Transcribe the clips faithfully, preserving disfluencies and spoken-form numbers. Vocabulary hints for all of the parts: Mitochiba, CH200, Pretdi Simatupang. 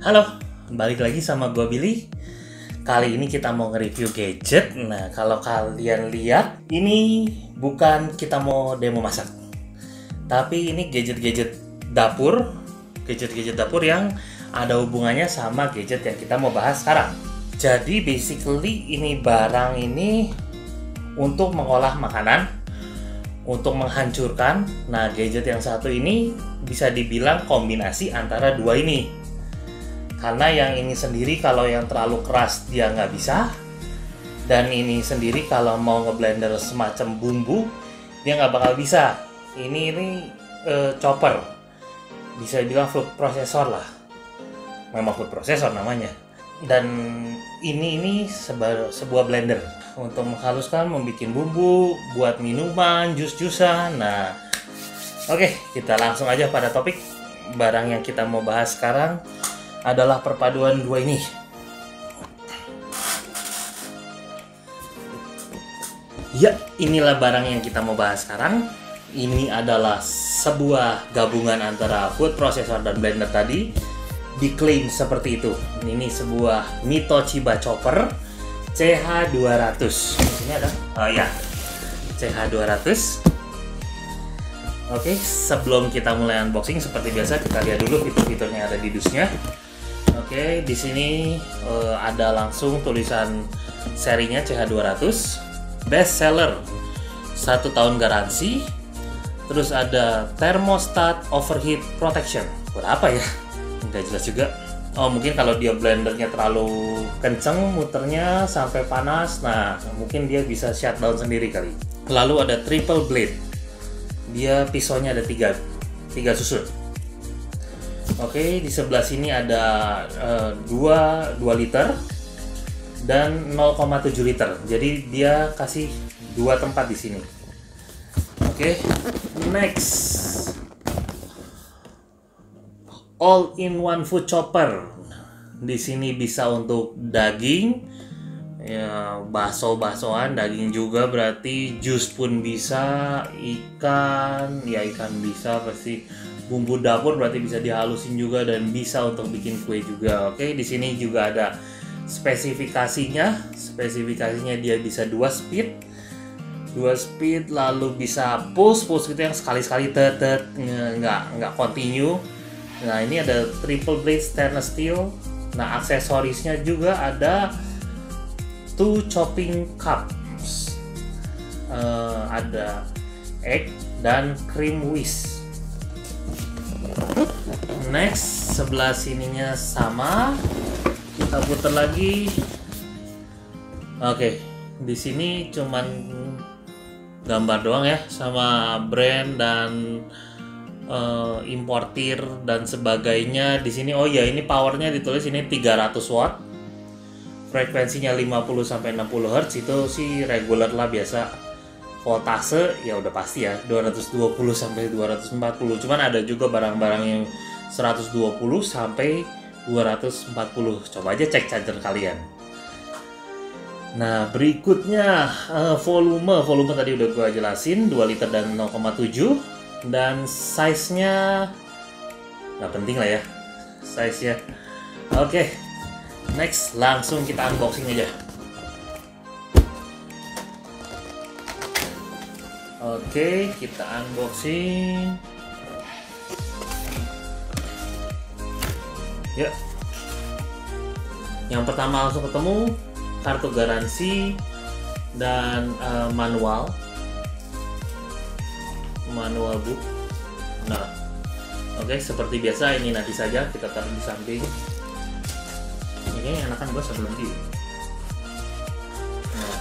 Halo, balik lagi sama gua Billy. Kali ini kita mau nge-review gadget. Nah, kalau kalian lihat, ini bukan kita mau demo masak, tapi ini gadget-gadget dapur, gadget-gadget dapur yang ada hubungannya sama gadget yang kita mau bahas sekarang. Jadi basically ini barang ini untuk mengolah makanan, untuk menghancurkan. Nah, gadget yang satu ini bisa dibilang kombinasi antara dua ini. Karena yang ini sendiri kalau yang terlalu keras dia nggak bisa, dan ini sendiri kalau mau ngeblender semacam bumbu dia nggak bakal bisa. Ini ini e, chopper, bisa dibilang food processor lah, memang food processor namanya. Dan ini ini sebuah, sebuah blender untuk menghaluskan, membuat bumbu, buat minuman, jus-jusan. Nah, oke, kita langsung aja pada topik. Barang yang kita mau bahas sekarang adalah perpaduan dua ini. Ya, inilah barang yang kita mau bahas sekarang. Ini adalah sebuah gabungan antara food processor dan blender tadi, diklaim seperti itu. Ini sebuah Mitochiba chopper C H dua ratus. Ini ada, oh ya, C H dua ratus. Oke, sebelum kita mulai unboxing, seperti biasa kita lihat dulu fitur-fiturnya ada di dusnya. Oke, di sini uh, ada langsung tulisan serinya C H dua ratus, best seller, satu tahun garansi. Terus ada thermostat overheat protection. Buat apa ya? Nggak jelas juga. Oh, mungkin kalau dia blendernya terlalu kenceng, muternya sampai panas, nah mungkin dia bisa shutdown sendiri kali. Lalu ada triple blade. Dia pisaunya ada tiga, tiga susun. Oke, di sebelah sini ada uh, dua liter dan nol koma tujuh liter. Jadi dia kasih dua tempat di sini. Oke, next, all-in-one food chopper. Di sini bisa untuk daging, ya, bakso-baksoan, daging juga berarti, jus pun bisa, ikan, ya ikan bisa pasti, bumbu dapur berarti bisa dihalusin juga, dan bisa untuk bikin kue juga. Oke, di sini juga ada spesifikasinya. Spesifikasinya dia bisa dua speed, dua speed, lalu bisa push, push gitu yang sekali-sekali tetet, nggak nggak continue. Nah, ini ada triple blade stainless steel. Nah, aksesorisnya juga ada two chopping cups, uh, ada egg dan cream whisk. Next, sebelah sininya sama, kita putar lagi. Oke, okay, di sini cuman gambar doang ya, sama brand dan uh, importir dan sebagainya. Di sini, oh ya, ini powernya ditulis ini tiga ratus watt. Frekuensinya lima puluh sampai enam puluh hertz, itu sih reguler lah biasa. Voltase ya udah pasti ya, dua ratus dua puluh sampai dua ratus empat puluh. Cuman ada juga barang-barang yang seratus dua puluh sampai dua ratus empat puluh. Coba aja cek charger kalian. Nah, berikutnya uh, volume, volume tadi udah gua jelasin, dua liter dan nol koma tujuh, dan size-nya nggak penting lah ya, size-nya. Oke. Okay. Next, langsung kita unboxing aja. Oke, kita unboxing. Ya. Yang pertama langsung ketemu kartu garansi dan uh, manual. Manual book. Nah. Oke, seperti biasa ini nanti saja kita taruh di samping. Ini enakan gue sebelum di. Nah,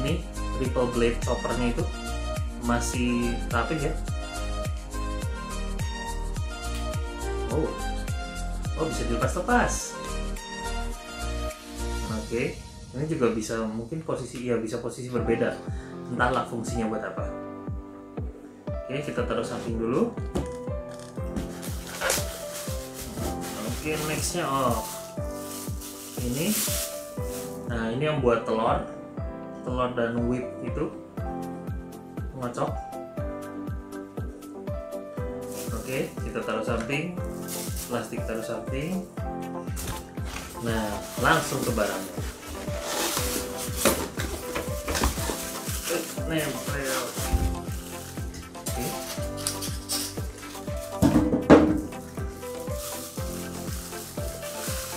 ini triple blade choppernya itu masih rapih ya. Oh, oh bisa dilepas-lepas. Oke, okay. Ini juga bisa mungkin posisi, ya bisa posisi berbeda. Entahlah fungsinya buat apa. Oke, okay, kita taruh samping dulu. Oke, okay, nextnya oh. Ini, nah ini yang buat telur, telur dan whip itu ngocok. Oke, kita taruh samping. plastik taruh samping. Nah, langsung ke barangnya. Nempel. Oke.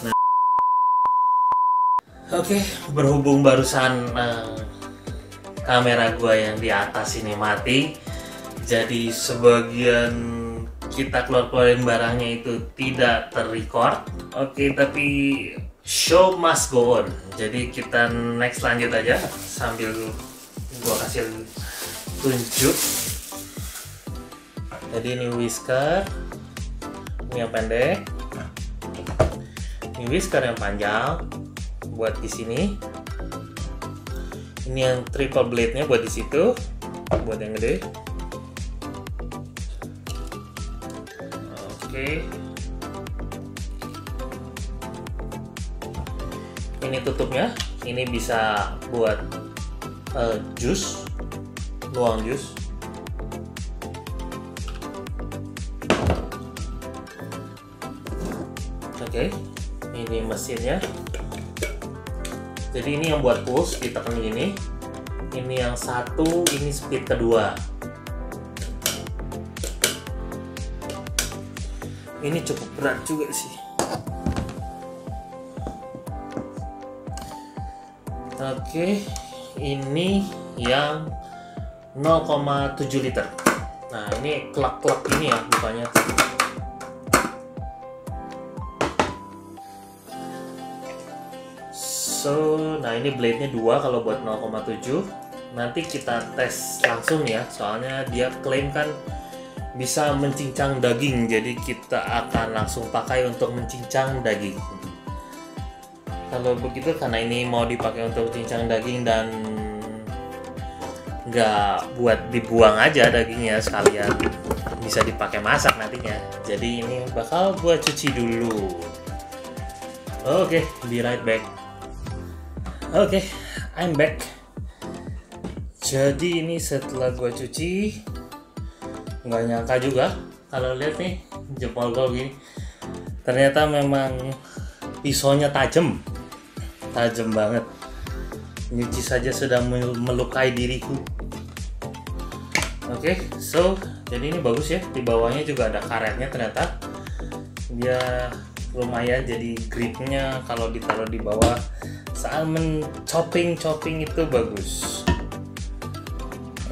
Nah. Oke, berhubung barusan uh, kamera gua yang di atas ini mati, jadi sebagian kita keluar-keluarin barangnya itu tidak terrecord. Oke, tapi show must go on. Jadi kita next lanjut aja sambil gua kasih tunjuk. Jadi ini whisker, ini yang pendek, ini whisker yang panjang buat di sini, ini yang triple blade nya buat di situ, buat yang gede. Oke. Ini tutupnya, ini bisa buat uh, jus, luang jus. Oke, ini mesinnya. Jadi ini yang buat push, ditekan gini. Ini yang satu, ini speed kedua. Ini cukup berat juga sih. Oke, ini yang nol koma tujuh liter. Nah, ini klak-klak ini ya bukannya. So, nah ini blade-nya dua kalau buat nol koma tujuh. Nanti kita tes langsung ya, soalnya dia klaim kan bisa mencincang daging, jadi kita akan langsung pakai untuk mencincang daging. Kalau begitu, karena ini mau dipakai untuk cincang daging dan nggak buat dibuang aja dagingnya, sekalian bisa dipakai masak nantinya. Jadi ini bakal gua cuci dulu. Oke, okay, be right back. Oke, okay, I'm back. Jadi ini setelah gua cuci, nggak nyangka juga kalau lihat nih jempol gua gini, ternyata memang pisaunya tajam tajam banget. Nyuci saja sudah melukai diriku. Oke, so jadi ini bagus ya, di bawahnya juga ada karetnya, ternyata dia lumayan, jadi gripnya kalau ditaruh di bawah saat menchopping-chopping itu bagus.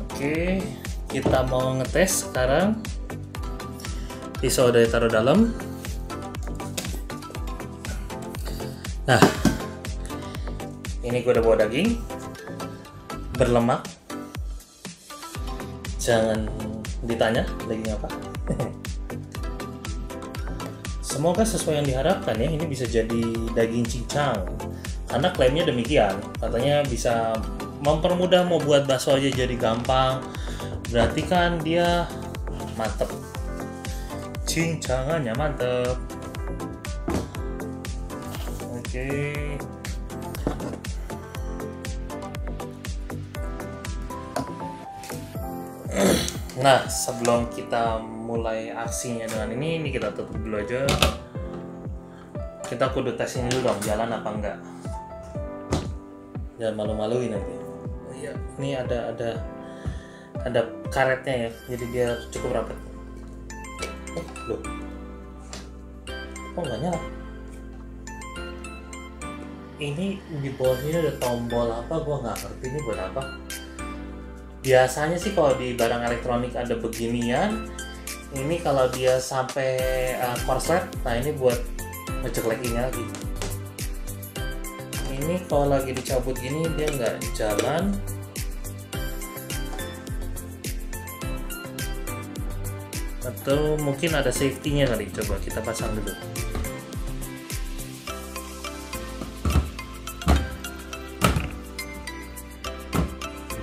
Oke, kita mau ngetes sekarang. Pisau udah ditaruh dalam. Nah, ini gue udah bawa daging berlemak. Jangan ditanya daging apa. Semoga sesuai yang diharapkan ya. Ini bisa jadi daging cincang, karena klaimnya demikian. Katanya bisa mempermudah, mau buat bakso aja jadi gampang. Berarti kan dia mantep, cincangannya mantep. Oke, nah sebelum kita mulai aksinya dengan ini, ini kita tutup dulu aja. Kita kudu tes ini dulu dong, jalan apa enggak, jangan malu-maluin nanti ya. Ini ada ada ada karetnya ya, jadi dia cukup rapat. Eh, loh, kok nggak nyala? Ini di bawah ini ada tombol apa? Gua nggak ngerti ini buat apa. Biasanya sih kalau di barang elektronik ada beginian. Ini kalau dia sampai uh, korslet, nah ini buat ngeceklekinnya lagi. Ini kalau lagi dicabut gini dia nggak jalan. Atau mungkin ada safety-nya kali, coba kita pasang dulu.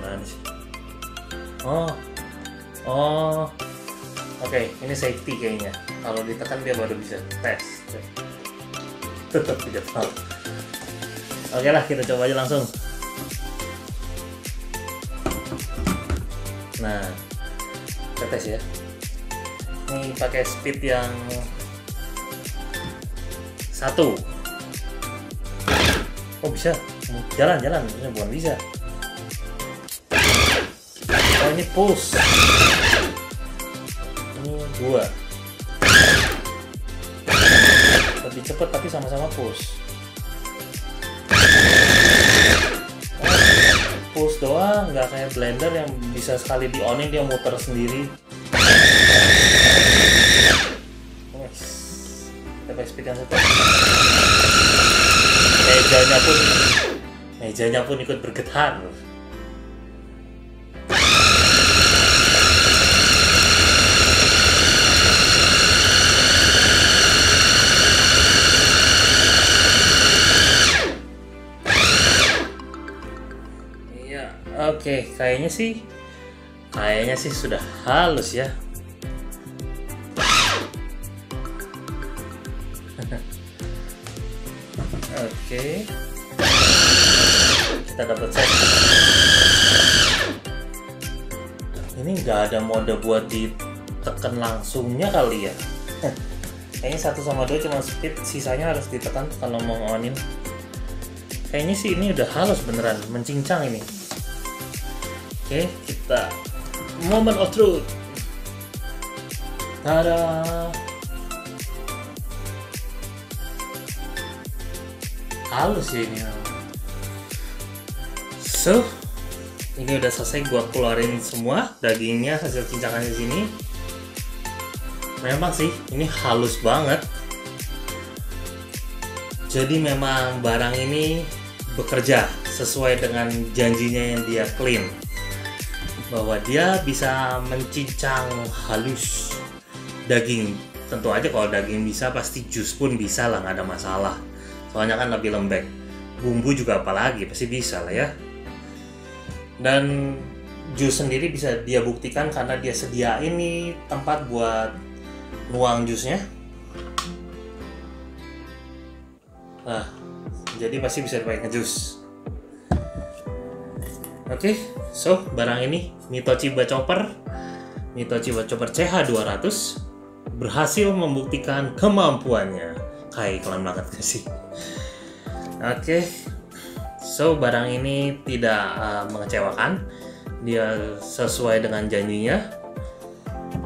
Mana sih? Oh, oh, oke, okay, ini safety kayaknya. Kalau ditekan dia baru bisa tes. Tetap tidak tahu. Oke okay lah, kita coba aja langsung. Nah, kita tes ya. Ini pakai speed yang satu. Oh bisa, jalan jalan, ini bukan bisa. Oh ini push. Ini dua. Lebih cepat tapi sama-sama push. Push doang, nggak kayak blender yang bisa sekali di onin dia muter sendiri. Kita backspeed yang satu. Mejanya pun, mejanya pun ikut bergetar. Iya, oke, kayaknya sih, kayaknya sih sudah halus ya. Oke, kita dapat set. Ini nggak ada mode buat ditekan langsungnya kali ya. Kayaknya satu sama dua cuma speed, sisanya harus ditekan kalau mau onin. Kayaknya sih ini udah halus beneran, mencincang ini. Oke, kita moment of truth. Tada. Halus ya ini. So, ini udah selesai gua keluarin semua dagingnya hasil cincangannya sini. Memang sih ini halus banget. Jadi memang barang ini bekerja sesuai dengan janjinya yang dia klaim, bahwa dia bisa mencincang halus daging. Tentu aja kalau daging bisa pasti jus pun bisa lah, nggak ada masalah. Soalnya kan lebih lembek, bumbu juga apalagi pasti bisa lah ya. Dan jus sendiri bisa dia buktikan karena dia sediain nih tempat buat nuang jusnya. Nah, jadi pasti bisa dipakai ngejus. Oke, okay, so barang ini Mitochiba Chopper, Mitochiba Chopper C H dua ratus berhasil membuktikan kemampuannya. Kayak iklan banget sih. Oke, okay. So barang ini tidak uh, mengecewakan, dia sesuai dengan janjinya.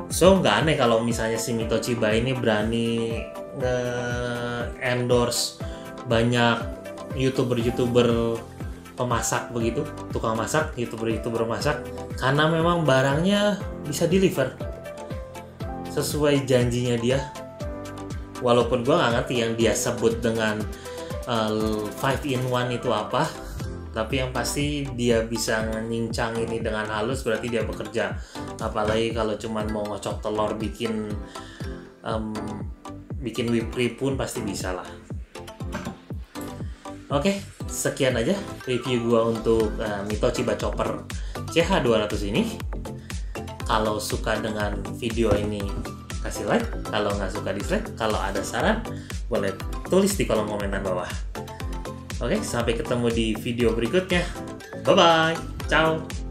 So nggak aneh kalau misalnya si Mitochiba ini berani nge-endorse banyak youtuber-youtuber pemasak begitu, tukang masak, youtuber-youtuber masak, karena memang barangnya bisa deliver sesuai janjinya dia. Walaupun gue nggak ngerti yang dia sebut dengan five in one itu apa, tapi yang pasti dia bisa nyincang ini dengan halus, berarti dia bekerja. Apalagi kalau cuman mau ngocok telur, bikin um, bikin whipped cream pun pasti bisa lah. Oke, sekian aja review gua untuk uh, Mitochiba Chopper C H dua ratus ini. Kalau suka dengan video ini kasih like, kalau nggak suka dislike. Kalau ada saran boleh tulis di kolom komentar bawah. Oke, sampai ketemu di video berikutnya. Bye bye, ciao.